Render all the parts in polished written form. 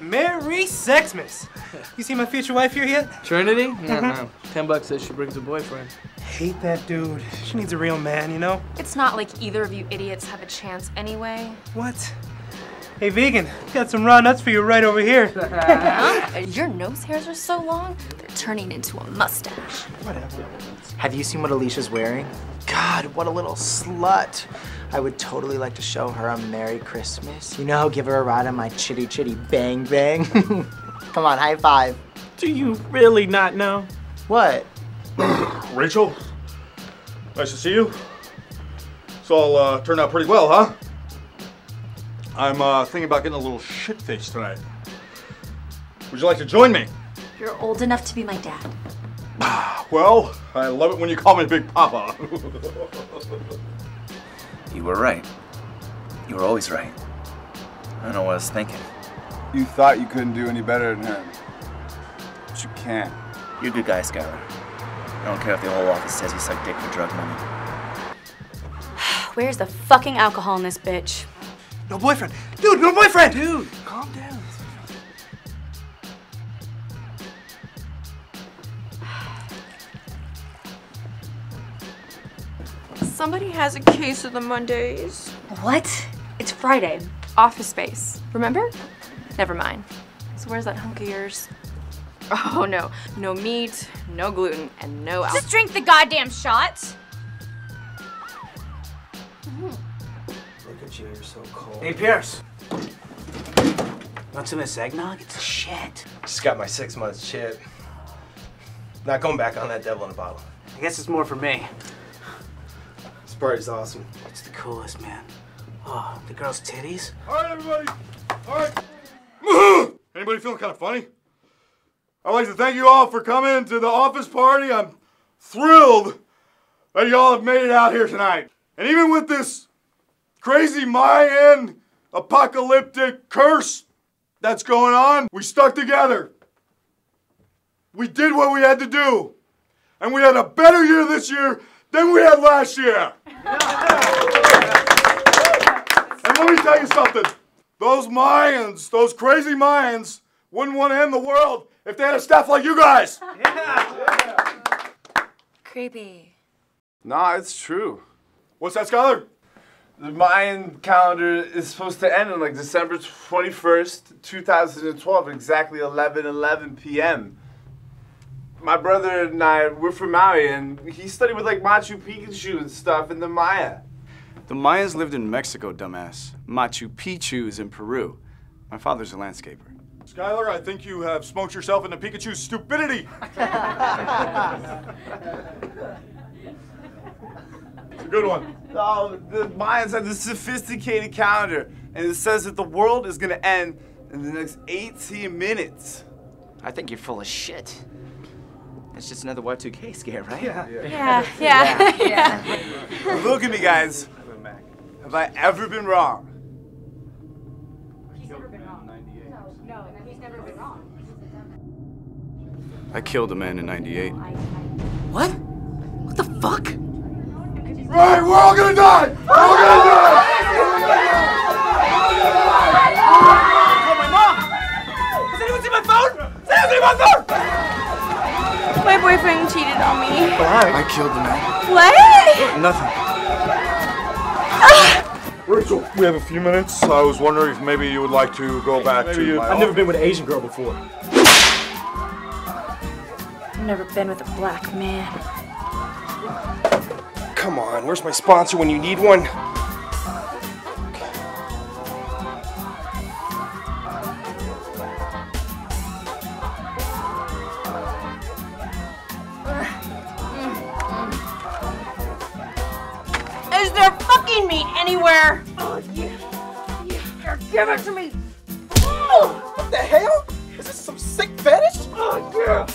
Merry Sexmas. You see my future wife here yet? Trinity? Yeah, no. $10 says she brings a boyfriend. Hate that dude. She needs a real man, you know? It's not like either of you idiots have a chance anyway. What? Hey, vegan, got some raw nuts for you right over here. Your nose hairs are so long, they're turning into a mustache. Whatever. Have you seen what Alicia's wearing? God, what a little slut. I would totally like to show her a Merry Christmas. You know, give her a ride on my chitty chitty bang bang. Come on, high five. Do you really not know? What? Rachel, nice to see you. It's all turned out pretty well, huh? I'm thinking about getting a little shit-faced tonight. Would you like to join me? You're old enough to be my dad. Well, I love it when you call me Big Papa. You were right. You were always right. I don't know what I was thinking. You thought you couldn't do any better than him. But you can. You're a good guy, Skyler. I don't care if the whole office says he sucked dick for drug money. Where's the fucking alcohol in this bitch? No boyfriend. Dude, no boyfriend! Dude, calm down. Somebody has a case of the Mondays. What? It's Friday. Office Space. Remember? Never mind. So where's that hunk of yours? Oh no. No meat, no gluten, and no alcohol. Just drink the goddamn shot! You're so cold. Hey, Pierce. Want some of this eggnog? It's shit. Just got my 6 months shit. Not going back on that devil in a bottle. I guess it's more for me. This party's awesome. It's the coolest, man. Oh, the girl's titties. All right, everybody. All right. Anybody feeling kind of funny? I'd like to thank you all for coming to the office party. I'm thrilled that y'all have made it out here tonight. And even with this crazy Mayan apocalyptic curse that's going on, we stuck together. We did what we had to do. And we had a better year this year than we had last year. And let me tell you something. Those Mayans, those crazy Mayans, wouldn't want to end the world if they had a staff like you guys. Yeah. Creepy. Nah, it's true. What's that, Skyler? The Mayan calendar is supposed to end on like December 21st, 2012, at exactly 11:11 p.m. My brother and I, we're from Maui, and he studied with like Machu Picchu and stuff in the Maya. The Mayas lived in Mexico, dumbass. Machu Picchu is in Peru. My father's a landscaper. Skyler, I think you have smoked yourself into Pikachu's stupidity. It's a good one. Oh, the Mayans have this sophisticated calendar, and it says that the world is gonna end in the next 18 minutes. I think you're full of shit. That's just another Y2K scare, right? Yeah. Look at me, guys. Have I ever been wrong? He's never been wrong. No, he's never been wrong. I killed a man in 98. What? What the fuck? Right, we're all gonna die! We're all gonna die! Oh, my mom! Has anyone seen my phone? Has anyone seen my phone? My boyfriend cheated on me. Why? I killed the man. What? Nothing. Rachel, we have a few minutes. I was wondering if maybe you would like to go back to my office. I've never been with an Asian girl before. I've never been with a black man. Come on, where's my sponsor when you need one? Is there fucking meat anywhere? Oh, yeah. Give it to me! Oh, what the hell? Is this some sick fetish? Oh, yeah!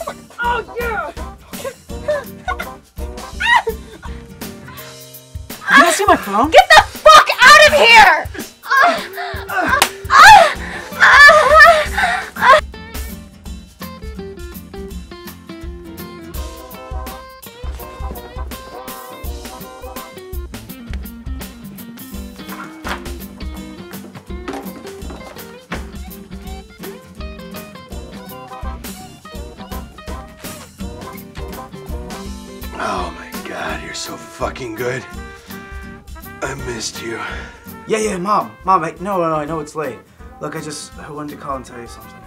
Oh, yeah! You don't see my phone? Get the fuck out of here! so fucking good. I missed you. Yeah, Mom, no, I know it's late. Look, I wanted to call and tell you something.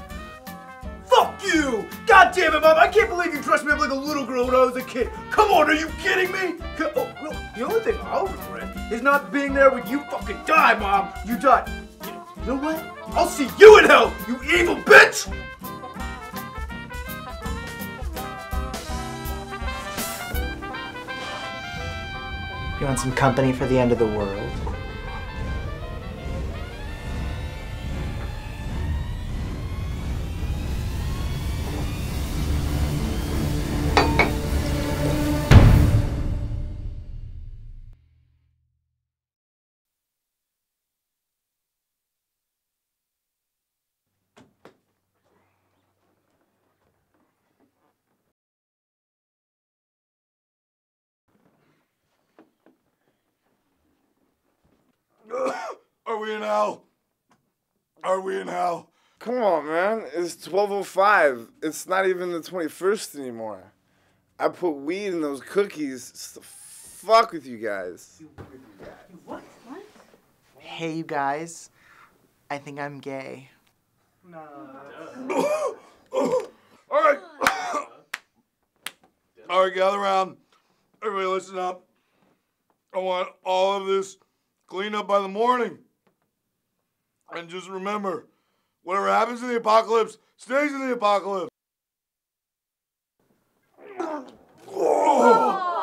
Fuck you! God damn it, Mom, I can't believe you dressed me up like a little girl when I was a kid. Come on, are you kidding me? Oh, look, the only thing I'll regret is not being there when you fucking die, Mom. You died. You know what? I'll see you in hell, you evil bitch! You want some company for the end of the world? Are we in hell? Are we in hell? Come on, man. It's 12:05. It's not even the 21st anymore. I put weed in those cookies. It's the fuck with you guys. What? Hey, you guys. I think I'm gay. No. All right. All right, gather around. Everybody listen up. I want all of this cleaned up by the morning. And just remember, whatever happens in the apocalypse stays in the apocalypse. Oh.